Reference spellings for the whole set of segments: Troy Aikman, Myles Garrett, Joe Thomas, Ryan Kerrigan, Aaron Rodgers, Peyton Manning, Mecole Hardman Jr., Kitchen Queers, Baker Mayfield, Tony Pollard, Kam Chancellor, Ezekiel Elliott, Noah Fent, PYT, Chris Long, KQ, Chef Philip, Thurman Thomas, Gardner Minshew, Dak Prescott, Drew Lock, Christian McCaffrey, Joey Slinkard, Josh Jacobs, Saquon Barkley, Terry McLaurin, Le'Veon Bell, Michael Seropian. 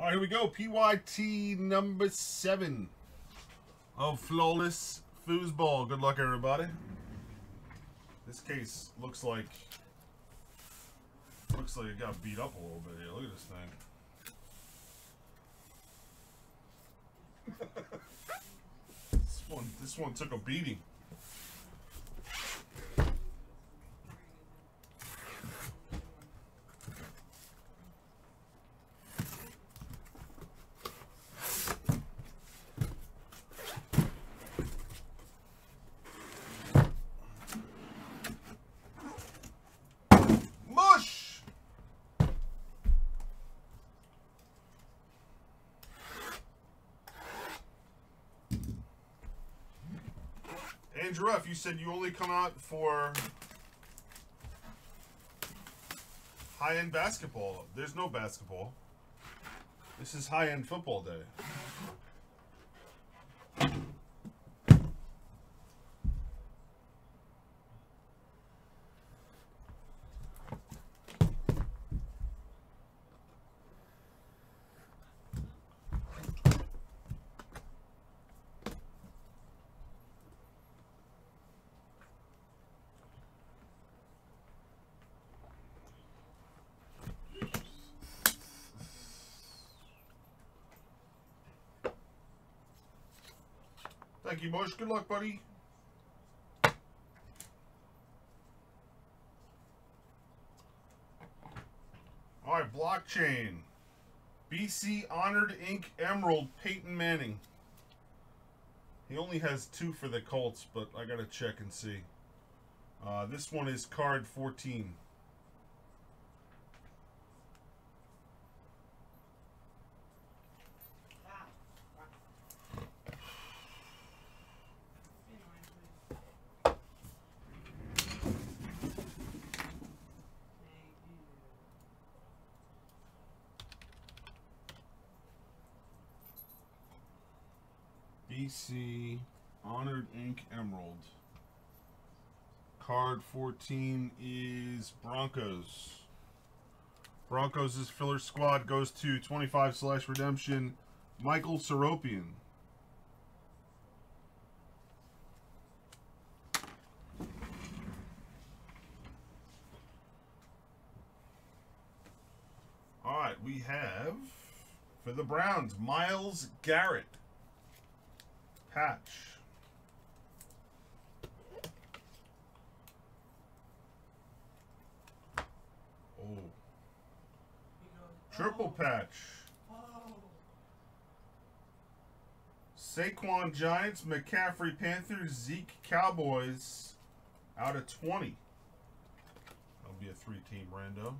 All right, here we go. PYT number 7 of Flawless Foosball. Good luck, everybody. This case looks like it got beat up a little bit here. Look at this thing. This one took a beating. Andrew F., you said you only come out for high-end basketball. There's no basketball. This is high-end football day. Thank you, Bush. Good luck, buddy. All right, blockchain. BC Honored Inc. Emerald Peyton Manning. He only has 2 for the Colts, but I gotta check and see. This one is card 14. BC Honored Inc. Emerald. Card 14 is Broncos. Broncos' filler squad goes to 25/redemption, Michael Seropian. All right, we have for the Browns, Myles Garrett. Patch. Oh. Triple patch. Saquon Giants, McCaffrey Panthers, Zeke Cowboys out of 20. That'll be a 3-team rando.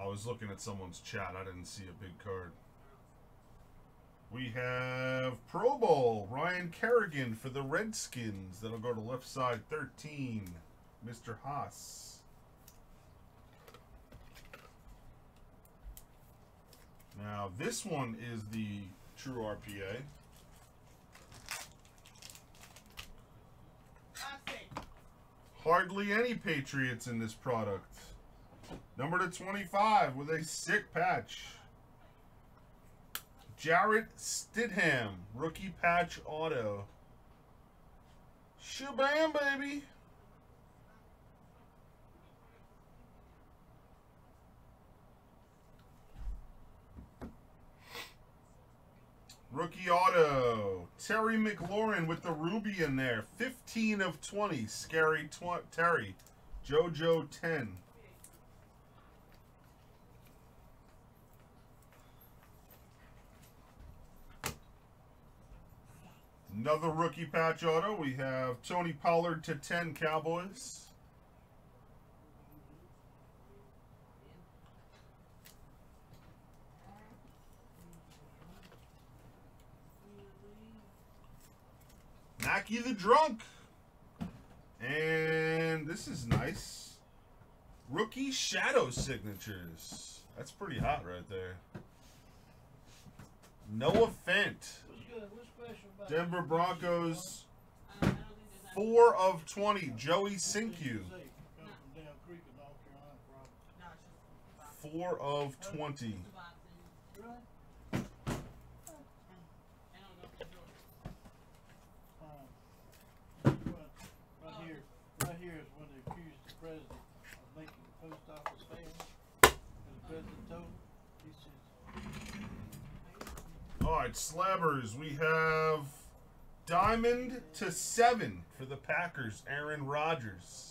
I was looking at someone's chat. I didn't see a big card. We have Pro Bowl, Ryan Kerrigan for the Redskins. That'll go to left side 13, Mr. Haas. Now, this one is the true RPA. Hardly any Patriots in this product. Number to 25 with a sick patch. Jarrett Stidham, rookie patch auto. Shabam, baby. Rookie auto. Terry McLaurin with the ruby in there. 15 of 20. Scary Terry. JoJo 10. Another rookie patch auto. We have Tony Pollard to 10 Cowboys. Mackie the Drunk. And this is nice. Rookie Shadow Signatures. That's pretty hot right there. Noah Fent. Denver Broncos, 4 of 20, Joey Slinkard. 4 of 20. Right here is when they accused the president of making the post office fail. And the president told him, he said. All right, Slabbers, we have diamond to 7 for the Packers, Aaron Rodgers.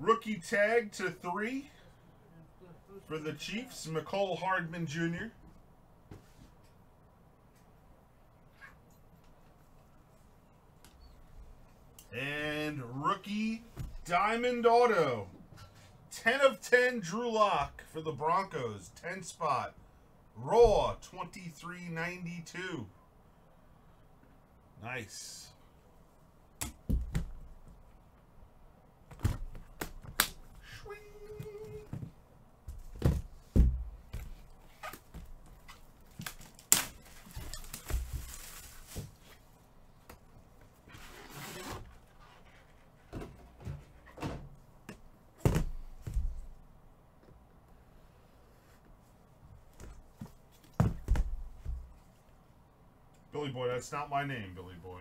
Rookie tag to 3 for the Chiefs, Mecole Hardman Jr. And rookie diamond auto, 10 of 10, Drew Lock for the Broncos, 10 spot, raw, $23.92. Nice. Billy Boy, that's not my name, Billy Boy.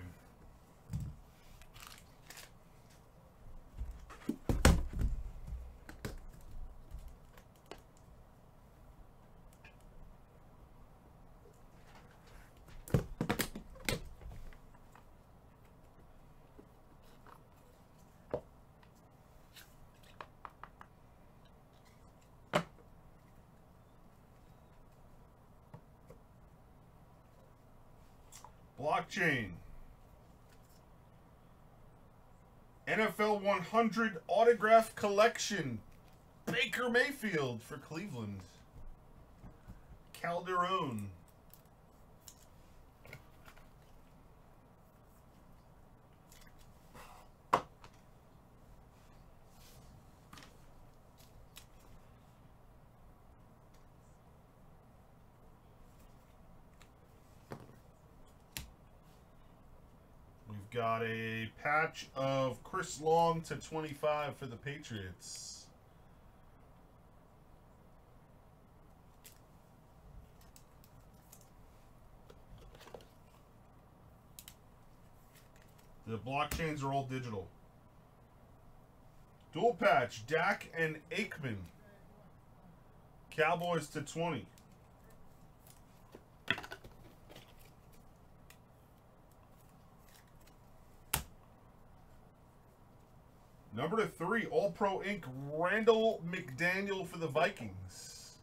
Blockchain. NFL 100 autograph collection. Baker Mayfield for Cleveland. Calderon. Got a patch of Chris Long to 25 for the Patriots. The blockchains are all digital. Dual patch, Dak and Aikman. Cowboys to 20. Number to 3, All-Pro Inc., Randall McDaniel for the Vikings.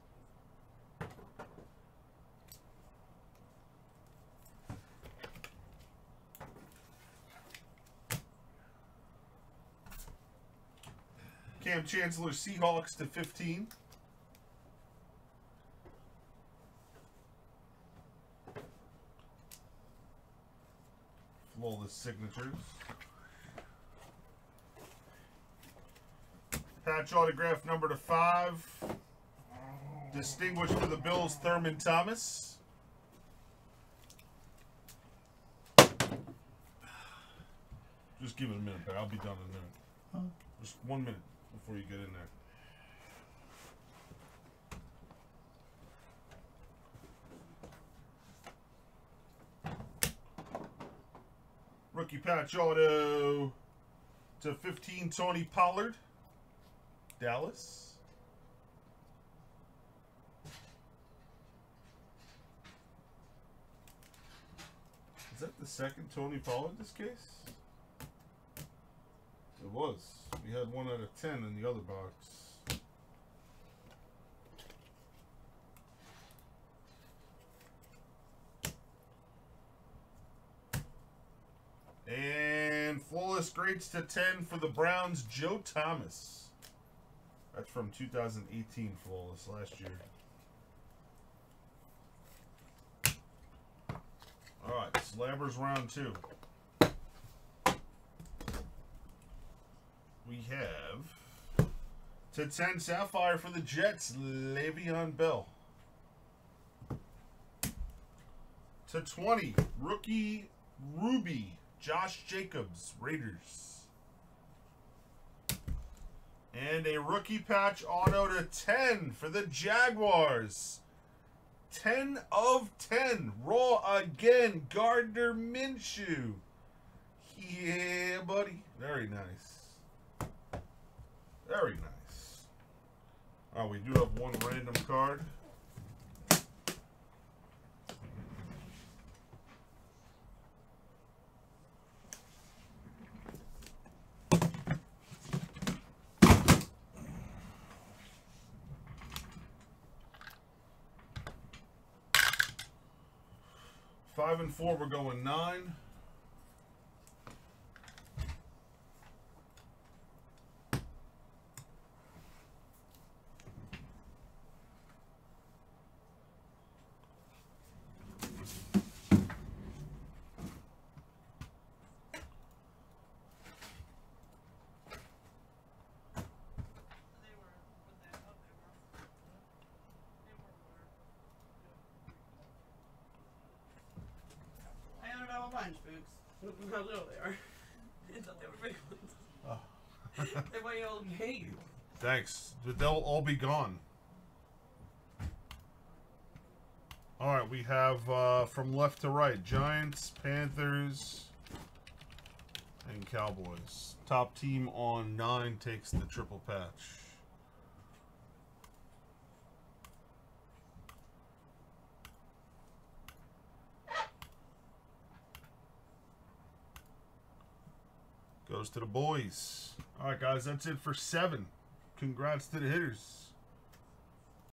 Kam Chancellor, Seahawks to 15. Flawless signatures. Patch autograph number to 5. Distinguished for the Bills, Thurman Thomas. Just give it a minute, I'll be done in a minute. Just 1 minute before you get in there. Rookie patch auto to 15, Tony Pollard. Dallas. Is that the second Tony Pollard in this case? It was. We had 1 out of 10 in the other box. And flawless grades to 10 for the Browns, Joe Thomas. That's from 2018 Flawless, last year. All right, Slabbers round 2. We have to 10 Sapphire for the Jets, Le'Veon Bell. To 20, Rookie Ruby Josh Jacobs, Raiders. And a rookie patch auto to 10 for the Jaguars. 10 of 10. Raw again, Gardner Minshew. Yeah, buddy. Very nice. Very nice. Oh, we do have one random card. Five and four, we're going 9. How little they are. I thought they were big ones. Oh. They weigh all game. Thanks. They'll all be gone. Alright, we have from left to right, Giants, Panthers, and Cowboys. Top team on 9 takes the triple patch. Goes to the boys. All right, guys, that's it for 7. Congrats to the hitters.